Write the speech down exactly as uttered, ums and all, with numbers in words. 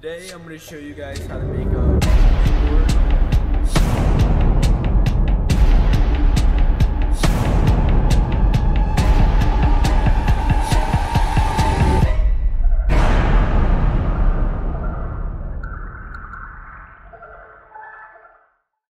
Today I'm going to show you guys how to make a